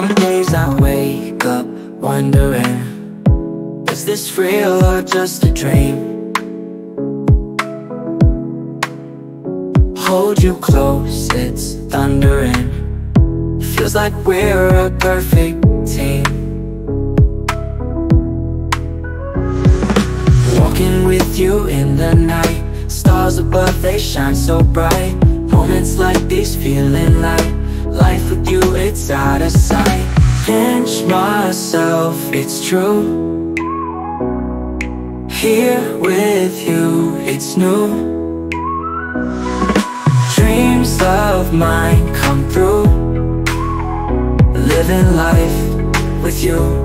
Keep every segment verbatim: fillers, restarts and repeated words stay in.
Some days I wake up wondering, is this real or just a dream? Hold you close, it's thundering, feels like we're a perfect team. Walking with you in the night, stars above, they shine so bright. Moments like these feeling light, life with you, it's out of sight. Pinch myself, it's true, here with you, it's new. Dreams of mine come through, living life with you.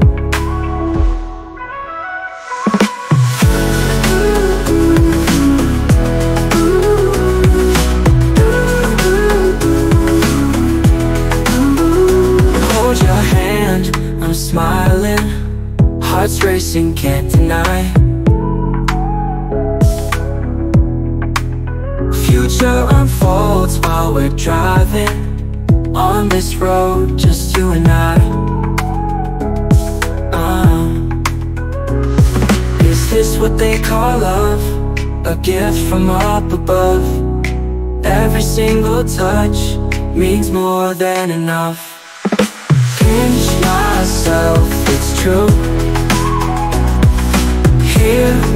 I'm smiling, heart's racing, can't deny. Future unfolds while we're driving on this road, just you and I. uh, Is this what they call love? A gift from up above. Every single touch means more than enough. Pinch myself, it's true, here